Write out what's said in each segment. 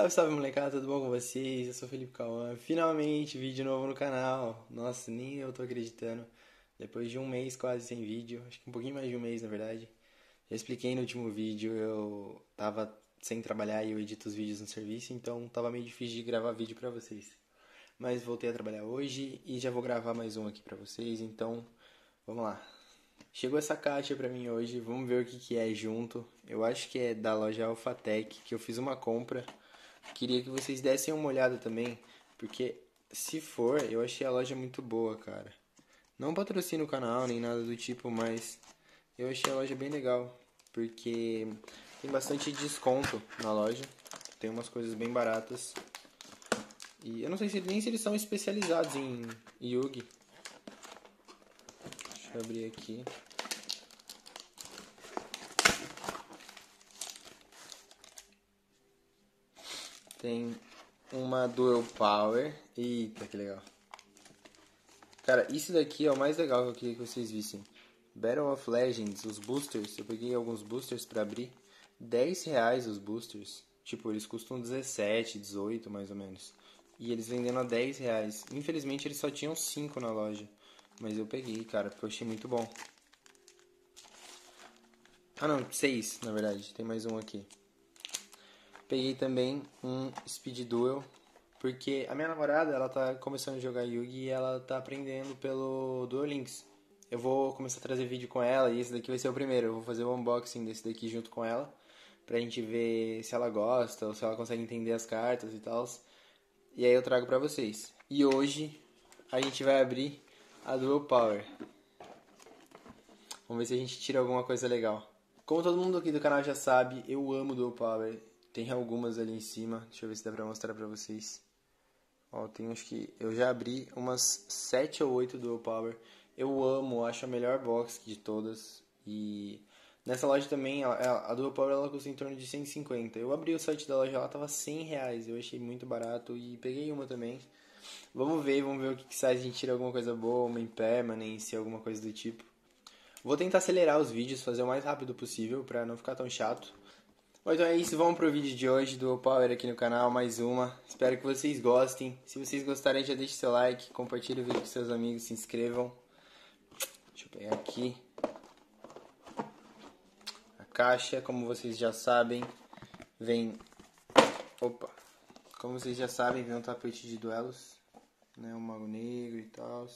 Salve, salve molecada, tudo bom com vocês? Eu sou o Felipe Cauã, finalmente vídeo novo no canal. Nossa, nem eu tô acreditando. Depois de um mês quase sem vídeo, acho que um pouquinho mais de um mês na verdade. Já expliquei no último vídeo, eu tava sem trabalhar e eu edito os vídeos no serviço, então tava meio difícil de gravar vídeo pra vocês. Mas voltei a trabalhar hoje e já vou gravar mais um aqui pra vocês, então vamos lá. Chegou essa caixa pra mim hoje, vamos ver o que que é junto. Eu acho que é da loja Alphatec, que eu fiz uma compra. Queria que vocês dessem uma olhada também, porque se for, eu achei a loja muito boa, cara. Não patrocino o canal nem nada do tipo, mas eu achei a loja bem legal, porque tem bastante desconto na loja. Tem umas coisas bem baratas. E eu não sei nem se eles são especializados em Yugi. Deixa eu abrir aqui. Tem uma Duel Power. Eita, que legal. Cara, isso daqui é o mais legal que eu queria que vocês vissem. Battle of Legends, os boosters. Eu peguei alguns boosters pra abrir. R$10 os boosters. Tipo, eles custam 17, 18 mais ou menos. E eles vendendo a R$10. Infelizmente eles só tinham 5 na loja. Mas eu peguei, cara, porque eu achei muito bom. Ah não, 6 na verdade. Tem mais um aqui. Peguei também um Speed Duel. Porque a minha namorada, ela tá começando a jogar Yugi e ela tá aprendendo pelo Duel Links. Eu vou começar a trazer vídeo com ela e esse daqui vai ser o primeiro. Eu vou fazer o unboxing desse daqui junto com ela. Pra gente ver se ela gosta ou se ela consegue entender as cartas e tal. E aí eu trago pra vocês. E hoje a gente vai abrir a Duel Power. Vamos ver se a gente tira alguma coisa legal. Como todo mundo aqui do canal já sabe, eu amo Duel Power. Tem algumas ali em cima. Deixa eu ver se dá pra mostrar pra vocês. Ó, tem acho que... eu já abri umas 7 ou 8 Duel Power. Eu amo, acho a melhor box de todas. E... nessa loja também, a Duel Power ela custa em torno de 150. Eu abri o site da loja, ela tava R$100, eu achei muito barato e peguei uma também. Vamos ver o que sai, se a gente tira alguma coisa boa, uma impermanence, alguma coisa do tipo. Vou tentar acelerar os vídeos, fazer o mais rápido possível pra não ficar tão chato. Bom, então é isso, vamos pro vídeo de hoje, Duel Power aqui no canal, mais uma. Espero que vocês gostem, se vocês gostarem já deixe seu like, compartilhe o vídeo com seus amigos, se inscrevam. Deixa eu pegar aqui. Caixa, como vocês já sabem, vem... opa! Como vocês já sabem, vem um tapete de duelos, né? O Mago Negro e tal.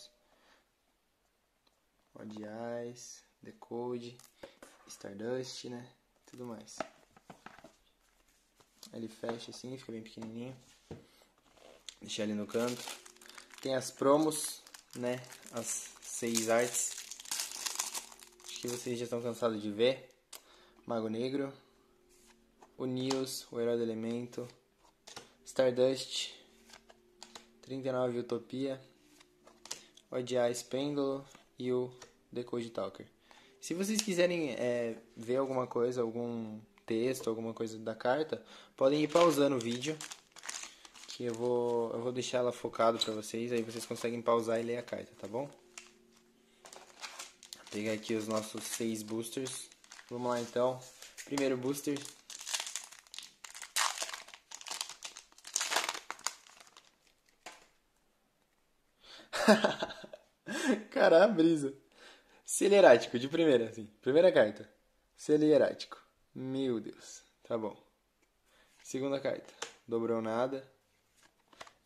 Odd-Eyes, Decode, Stardust, né? Tudo mais. Ele fecha assim, fica bem pequenininho. Deixar ele no canto. Tem as promos, né? As 6 artes. Acho que vocês já estão cansados de ver. Mago Negro, o Neos, o Herói do Elemento, Stardust, 39 Utopia, Odd-Eyes Pêndulo e o Decode Talker. Se vocês quiserem ver alguma coisa, algum texto, alguma coisa da carta, podem ir pausando o vídeo, que eu vou deixar ela focado pra vocês, aí vocês conseguem pausar e ler a carta, tá bom? Vou pegar aqui os nossos 6 boosters. Vamos lá então, primeiro booster. Cara, brisa. Selo hierático, de primeira, assim. Primeira carta. Selo hierático. Meu Deus, tá bom. Segunda carta. Dobrou nada.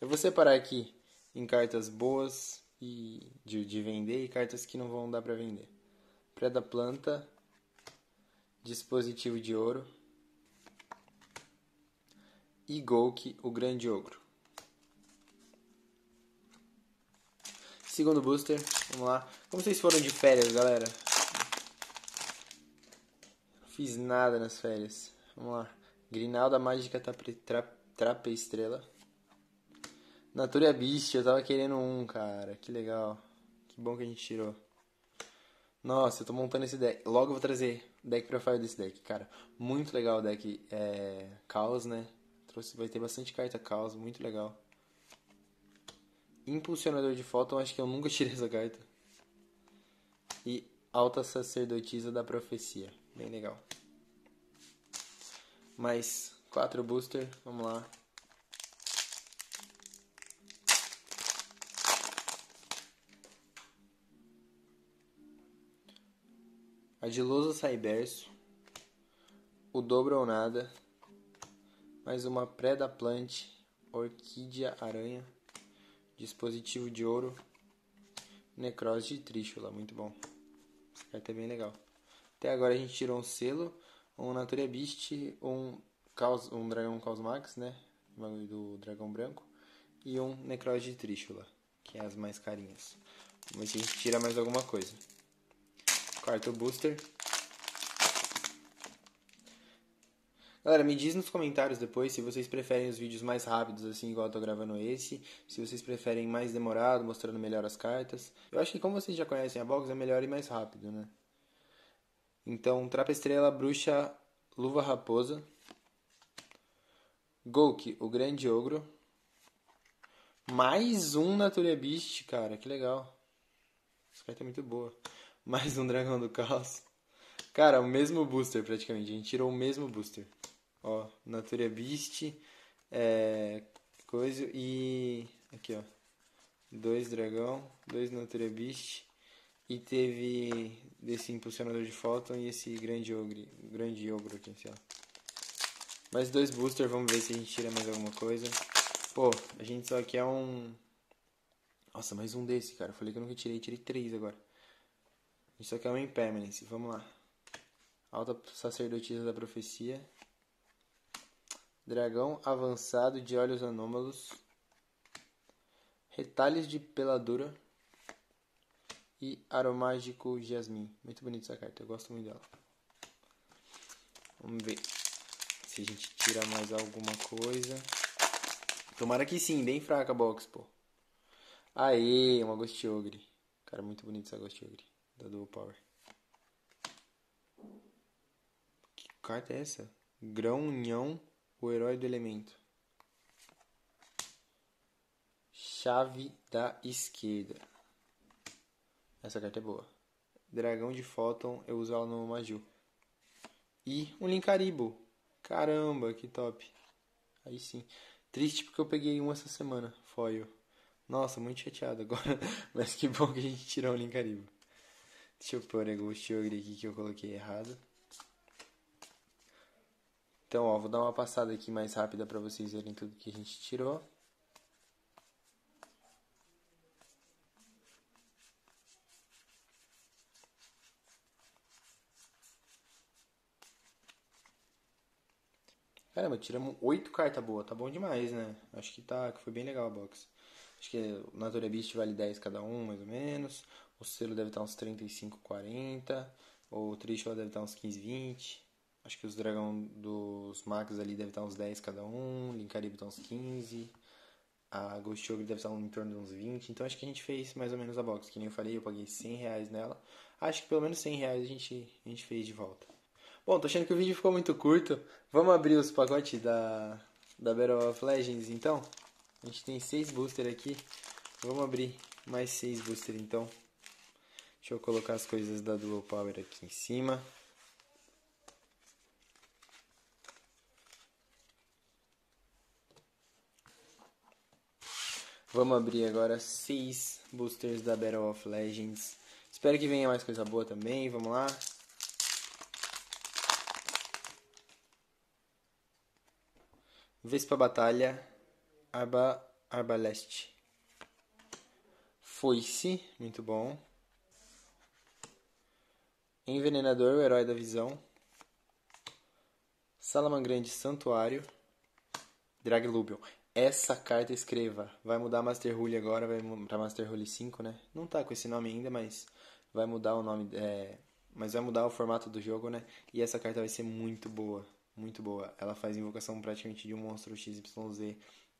Eu vou separar aqui em cartas boas e de vender e cartas que não vão dar pra vender. Predaplanta. Dispositivo de ouro e Gouki, o grande ogro. Segundo booster, vamos lá. Como vocês foram de férias, galera? Não fiz nada nas férias. Vamos lá. Grinalda Mágica Trapa Estrela. Natura Beast, eu tava querendo um, cara. Que legal. Que bom que a gente tirou. Nossa, eu tô montando esse deck. Logo eu vou trazer deck profile desse deck, cara. Muito legal o deck Caos, né? Vai ter bastante carta Caos, muito legal. Impulsionador de Fóton, acho que eu nunca tirei essa carta. E Alta Sacerdotisa da Profecia, bem legal. Mais 4 booster, vamos lá. Ardiloso Saiberso, o Dobro ou Nada, mais uma Predaplanta, Orquídea Aranha, Dispositivo de Ouro, Necróide de Tríchula, muito bom. Essa carta é bem legal. Até agora a gente tirou um selo, um Natura Beast, um Dragão Caos Max, né, do Dragão Branco, e um Necróide de Tríchula, que é as mais carinhas. Vamos ver se a gente tira mais alguma coisa. Quarto booster. Galera, me diz nos comentários depois se vocês preferem os vídeos mais rápidos, assim, igual eu tô gravando esse. Se vocês preferem mais demorado, mostrando melhor as cartas. Eu acho que como vocês já conhecem a box, é melhor e mais rápido, né? Então, Trapa Estrela, Bruxa, Luva Raposa. Gouki, o Grande Ogro. Mais um Natura Beast, cara, que legal. Essa carta é muito boa. Mais um Dragão do Caos. Cara, o mesmo booster praticamente. A gente tirou o mesmo booster. Ó, Natura Beast. Coisa e... Aqui, ó. 2 Dragão, 2 Natura Beast. E teve desse Impulsionador de Fóton e esse grande ogro aqui, sei lá. Mais 2 booster, vamos ver se a gente tira mais alguma coisa. Pô, a gente só quer um... Nossa, mais um desse, cara. Eu falei que eu nunca tirei 3 agora. Isso aqui é uma Impermanence, vamos lá. Alta Sacerdotisa da Profecia. Dragão Avançado de Olhos Anômalos. Retalhos de Peladura. E Aromágico Jasmim. Muito bonita essa carta, eu gosto muito dela. Vamos ver se a gente tira mais alguma coisa. Tomara que sim, bem fraca a box, pô. Aê, uma Ghost Ogre. Cara, muito bonita essa Ghost Ogre. Da Duel Power. Que carta é essa? Grão União, o Herói do Elemento. Chave da Esquerda. Essa carta é boa. Dragão de Fóton, eu uso ela no Maju. E um Linkaribo. Caramba, que top. Aí sim. Triste porque eu peguei um essa semana. Foil. Nossa, muito chateado agora. Mas que bom que a gente tirou o Linkaribo. Deixa eu pôr o Ghost Ogre aqui que eu coloquei errado. Então, ó, vou dar uma passada aqui mais rápida pra vocês verem tudo que a gente tirou. Caramba, tiramos 8 cartas boas. Tá bom demais, né? Acho que tá, que foi bem legal a box. Acho que o Natura Beast vale 10 cada um, mais ou menos. O selo deve estar uns 35, 40. O Tríchula deve estar uns 15, 20. Acho que os dragão dos Max ali deve estar uns 10 cada um. Linkaribo está uns 15. A Ghost Ogre deve estar em torno de uns 20. Então acho que a gente fez mais ou menos a box. Que nem eu falei, eu paguei 100 reais nela. Acho que pelo menos 100 reais a gente fez de volta. Bom, tô achando que o vídeo ficou muito curto. Vamos abrir os pacotes da Battle of Legends, então. A gente tem 6 boosters aqui. Vamos abrir mais 6 boosters, então. Deixa eu colocar as coisas da Duel Power aqui em cima. Vamos abrir agora 6 boosters da Battle of Legends. Espero que venha mais coisa boa também, vamos lá. Vespa Batalha, Arbaleste. Foice, muito bom. Envenenador, o Herói da Visão. Salamangreat, Santuário. Draglubium. Essa carta escreva. Vai mudar Master Rule agora, vai pra Master Rule 5, né? Não tá com esse nome ainda, mas vai mudar o nome. Mas vai mudar o formato do jogo, né? E essa carta vai ser muito boa. Muito boa. Ela faz invocação praticamente de um monstro XYZ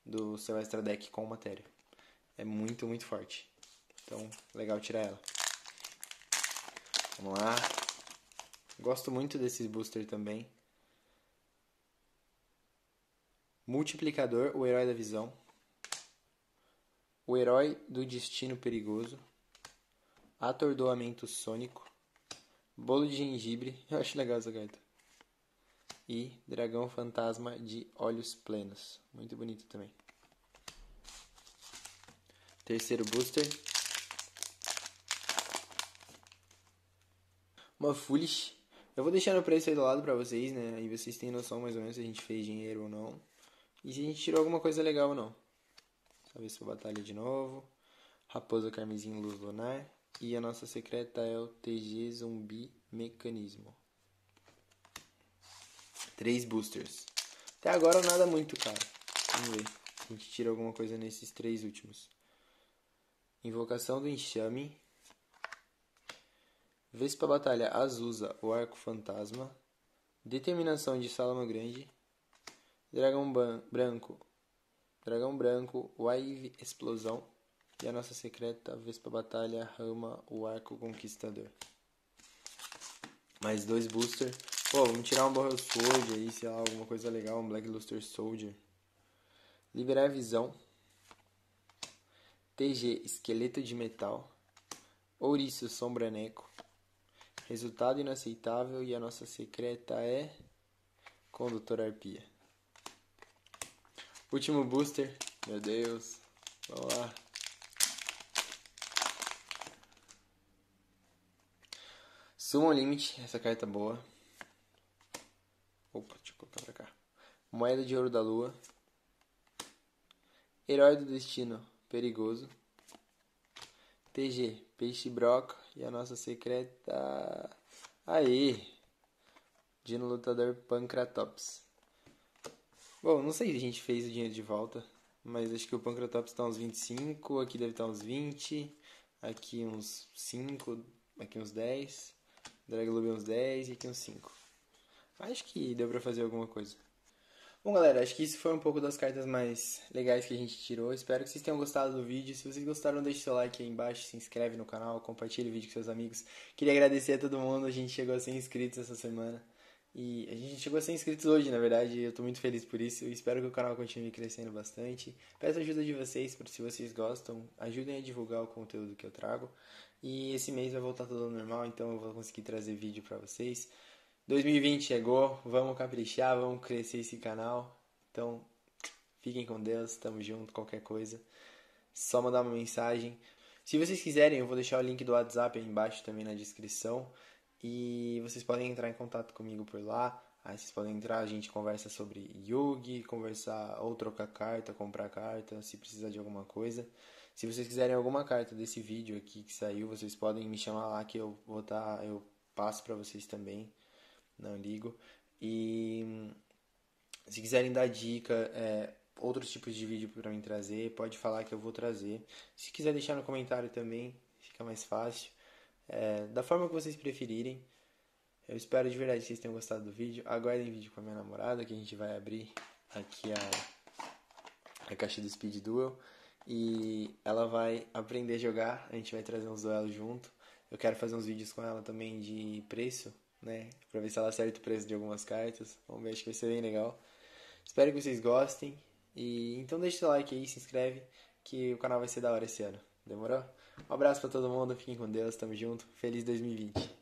do seu extra deck com matéria. É muito, muito forte. Então, legal tirar ela. Vamos lá. Gosto muito desses boosters também. Multiplicador, o Herói da Visão. O Herói do Destino Perigoso. Atordoamento Sônico. Bolo de Gengibre. Eu acho legal essa carta. E Dragão Fantasma de Olhos Plenos. Muito bonito também. Terceiro booster. uma Foolish. Eu vou deixar o preço aí do lado pra vocês, né? Aí vocês têm noção mais ou menos se a gente fez dinheiro ou não. E se a gente tirou alguma coisa legal ou não. Só ver se eu batalho de novo. Raposa Carmesim Luz Lunar. E a nossa secreta é o TG Zumbi Mecanismo. 3 boosters. Até agora nada muito, cara. Vamos ver. A gente tira alguma coisa nesses 3 últimos. Invocação do Enxame. Vespa Batalha Azusa, o Arco Fantasma. Determinação de Salamangreat. Dragão Branco. Dragão Branco, Wave Explosão. E a nossa secreta, Vespa Batalha Rama, o Arco Conquistador. Mais 2 booster. Pô, vamos tirar um Borrel Soldier aí, sei lá, alguma coisa legal. Um Black Luster Soldier. Liberar a Visão. TG, Esqueleto de Metal. Ouriço, Sombraneco. Resultado Inaceitável. E a nossa secreta é... Condutor Arpia. Último booster. Meu Deus. Vamos lá. Summon Limit. Essa carta é boa. Opa, deixa eu colocar pra cá. Moeda de Ouro da Lua. Herói do Destino Perigoso. TG, Peixe Broca. E a nossa secreta... Aê! Dino Lutador Pancratops. Bom, não sei se a gente fez o dinheiro de volta, mas acho que o Pancratops tá uns 25, aqui deve estar uns 20, aqui uns 5, aqui uns 10, Draglubium uns 10 e aqui uns 5. Acho que deu pra fazer alguma coisa. Bom, galera, acho que isso foi um pouco das cartas mais legais que a gente tirou. Espero que vocês tenham gostado do vídeo. Se vocês gostaram, deixe seu like aí embaixo, se inscreve no canal, compartilhe o vídeo com seus amigos. Queria agradecer a todo mundo, a gente chegou a 100 inscritos essa semana. E a gente chegou a 100 inscritos hoje, na verdade, eu tô muito feliz por isso. Eu espero que o canal continue crescendo bastante. Peço a ajuda de vocês, porque se vocês gostam, ajudem a divulgar o conteúdo que eu trago. E esse mês vai voltar tudo normal, então eu vou conseguir trazer vídeo pra vocês. 2020 chegou, vamos caprichar, vamos crescer esse canal. Então, fiquem com Deus, tamo junto, qualquer coisa. Só mandar uma mensagem. Se vocês quiserem, eu vou deixar o link do WhatsApp aí embaixo também na descrição. E vocês podem entrar em contato comigo por lá. Aí vocês podem entrar, a gente conversa sobre Yugi, conversar ou trocar carta, comprar carta, se precisar de alguma coisa. Se vocês quiserem alguma carta desse vídeo aqui que saiu, vocês podem me chamar lá que eu vou tá, eu passo pra vocês também. Não ligo. E se quiserem dar dica, outros tipos de vídeo pra mim trazer, pode falar que eu vou trazer. Se quiser deixar no comentário também, fica mais fácil. Da forma que vocês preferirem. Eu espero de verdade que vocês tenham gostado do vídeo. Aguardem vídeo com a minha namorada, que a gente vai abrir aqui a caixa do Speed Duel. E ela vai aprender a jogar, a gente vai trazer uns duelos junto. Eu quero fazer uns vídeos com ela também de preço, né, pra ver se ela acerta o preço de algumas cartas. Vamos ver, acho que vai ser bem legal. Espero que vocês gostem. E então deixa seu like aí, se inscreve, que o canal vai ser da hora esse ano. Demorou? Um abraço pra todo mundo, fiquem com Deus, tamo junto. Feliz 2020.